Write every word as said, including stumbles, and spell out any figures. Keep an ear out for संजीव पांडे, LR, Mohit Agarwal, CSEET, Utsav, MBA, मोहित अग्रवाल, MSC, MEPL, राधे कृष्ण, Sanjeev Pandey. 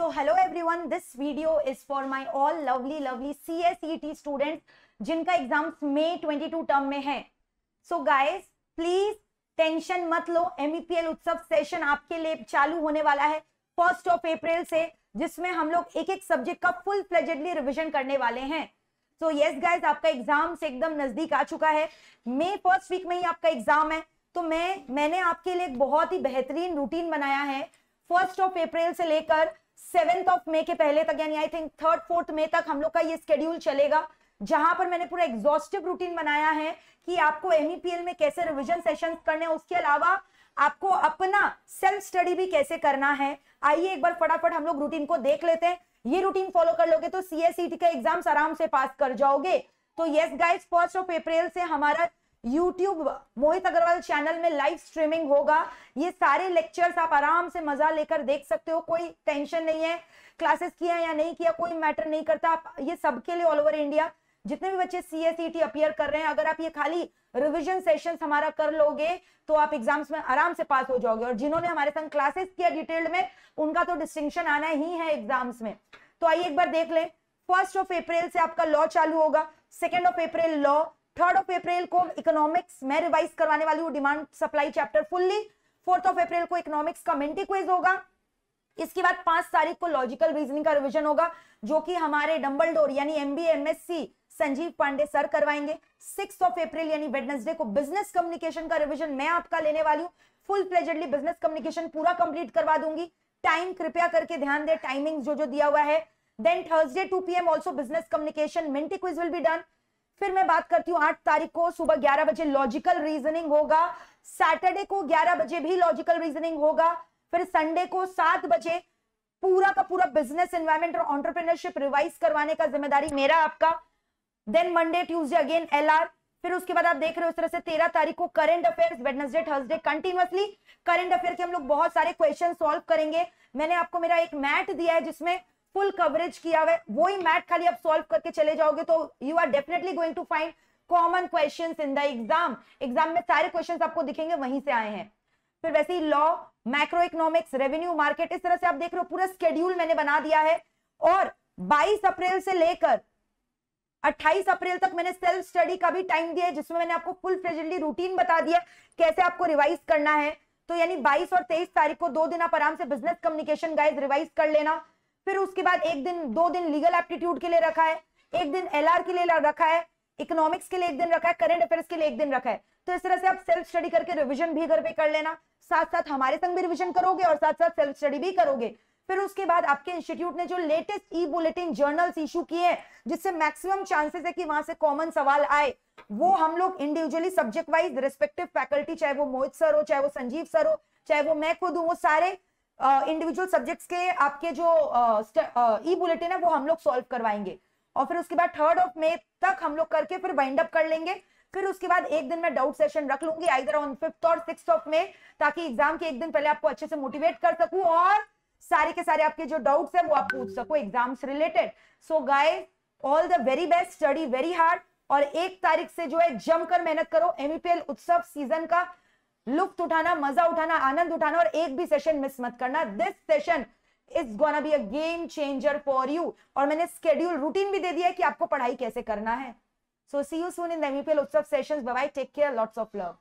So hello everyone, this video is for my all lovely lovely C S E E T students जिनका exams मई बाईस term में है. So guys, please tension मत लो. M E P L उत्सव session आपके लिए चालू होने वाला है फर्स्ट ऑफ अप्रैल से, जिसमें हम लोग एक एक सब्जेक्ट का फुल फ्लेजेडली रिविजन करने वाले हैं. सो यस गाइज, आपका एग्जाम से एकदम नजदीक आ चुका है. मई फर्स्ट वीक में ही आपका एग्जाम है, तो मैं मैंने आपके लिए एक बहुत ही बेहतरीन रूटीन बनाया है. फर्स्ट ऑफ अप्रैल से लेकर सेवेंथ ऑफ मई के पहले तक, यानी I think third fourth May तक हम लोग का ये स्केड्यूल चलेगा, जहां पर मैंने पूरा एग्जॉस्टिव रूटीन बनाया है कि आपको M E P L में कैसे रिवीजन सेशंस करने हैं, उसके अलावा आपको अपना सेल्फ स्टडी भी कैसे करना है. आइए एक बार फटाफट हम लोग रूटीन को देख लेते हैं. ये रूटीन फॉलो कर लोगे तो C S E E T का एग्जाम्स आराम से पास कर जाओगे. तो yes guys, first of April से हमारा यूट्यूब मोहित अग्रवाल चैनल में लाइव स्ट्रीमिंग होगा. ये सारे लेक्चर्स आप आराम से मजा लेकर देख सकते हो. कोई टेंशन नहीं है, क्लासेस किया या नहीं किया कोई मैटर नहीं करता. आप ये सबके लिए ऑल ओवर इंडिया जितने भी बच्चे C S E E T appear कर रहे हैं, अगर आप ये खाली रिवीजन सेशंस हमारा कर लोगे तो आप एग्जाम्स में आराम से पास हो जाओगे. और जिन्होंने हमारे संग क्लासेस किया डिटेल्ड में, उनका तो डिस्टिंक्शन आना ही है एग्जाम्स में. तो आइए एक बार देख ले. फर्स्ट ऑफ अप्रैल से आपका लॉ चालू होगा, second of April law, third of April को इकोनॉमिक्स मैं रिवाइज करवाने वाली हूँ, demand supply chapter fully. Fourth of April को इकोनॉमिक्स का मिंटी क्विज होगा. इसके बाद पांच तारीख को लॉजिकल रीजनिंग का रिवीजन होगा, जो कि हमारे डम्बल डोर यानी MBA MSc संजीव पांडे sir करवाएंगे. सिक्स ऑफ अप्रैल यानी वेडनेसडे को बिजनेस कम्युनिकेशन का रिवीजन मैं आपका लेने वाली हूँ. फुल प्लेजडली बिजनेस कम्युनिकेशन पूरा कंप्लीट करवा दूंगी. टाइम कृपया करके ध्यान दे, टाइमिंग जो जो दिया हुआ है. Then Thursday two PM also business communication Minty quiz will be done. फिर मैं बात करती हूँ आठ तारीख को सुबह ग्यारह बजे लॉजिकल रीजनिंग होगा. सैटरडे को ग्यारह बजे भी लॉजिकल रीजनिंग होगा. फिर संडे को सात बजे पूरा का पूरा बिजनेस एनवायरमेंट और एंटरप्रेन्योरशिप रिवाइज करवाने का जिम्मेदारी मेरा आपका. Then Monday Tuesday again L R. फिर उसके बाद आप देख रहे हो उस तरह से तेरह तारीख को current affairs, Wednesday Thursday continuously current affair के हम लोग बहुत सारे क्वेश्चन सॉल्व करेंगे. मैंने आपको मेरा एक मैट दिया है जिसमें फुल कवरेज किया हुआ है, वही मैट खाली आप सॉल्व करके चले जाओगे तो you are definitely going to find common questions in the exam. Exam में सारे क्वेश्चंस आपको दिखेंगे वहीं से आए हैं. फिर वैसे ही law, macro economics, revenue, market, इस तरह से आप देख रहे हो पूरा स्केड्यूल मैंने बना दिया है. और बाईस अप्रैल से लेकर अट्ठाईस अप्रैल तक मैंने सेल्फ स्टडी का भी टाइम दिया है, जिसमें मैंने आपको फुल फ्लेज्डली रूटीन बता दिया कैसे आपको रिवाइज करना है. तो यानी बाईस और तेईस तारीख को दो दिन आप आराम से बिजनेस कम्युनिकेशन गाइज रिवाइज कर लेना. फिर उसके बाद एक दिन दो दिन लीगल एप्टीट्यूड के लिए रखा है, एक दिन एलआर के लिए रखा है, इकोनॉमिक्स के लिए एक दिन रखा है, करंट अफेयर्स के लिए एक दिन रखा है. तो इस तरह से आप सेल्फ स्टडी करके रिवीजन भी घर पे कर लेना, साथ साथ हमारे संग भी रिवीजन करोगे और साथ साथ सेल्फ स्टडी भी करोगे. फिर उसके बाद आपके इंस्टीट्यूट ने जो latest e bulletin journals issue किए हैं, जिससे मैक्सिमम चांसेस है कि वहां से कॉमन सवाल आए, वो हम लोग individually subject wise respective faculty, चाहे वो मोहित सर हो, चाहे वो संजीव सर हो, चाहे वो मैं खुद हूँ, वो सारे इंडिविजुअल uh, सब्जेक्ट्स के आपके जो ई uh, बुलेटिन uh, है वो हम लोग सॉल्व करवाएंगे. और फिर उसके बाद थर्ड ऑफ मई तक हम लोग करके फिर वाइंड अप कर लेंगे. फिर उसके बाद एक दिन मैं डाउट सेशन रख लूंगी आइदर ऑन फिफ्थ और सिक्स्थ ऑफ मई, ताकि एग्जाम के एक दिन पहले आपको अच्छे से मोटिवेट कर सकूं और सारे के सारे आपके जो डाउट्स है वो आप पूछ सको एग्जाम से related. So guys, all the very best, study very hard, और एक तारीख से जो है जमकर मेहनत करो. M E P L उत्सव सीजन का लुफ्त उठाना, मजा उठाना, आनंद उठाना, और एक भी सेशन मिस मत करना. This session is gonna be a game changer for you. और मैंने स्केड्यूल रूटीन भी दे दिया है कि आपको पढ़ाई कैसे करना है. So see you soon in M E P L उत्सव sessions. Bye bye, take care, lots of love.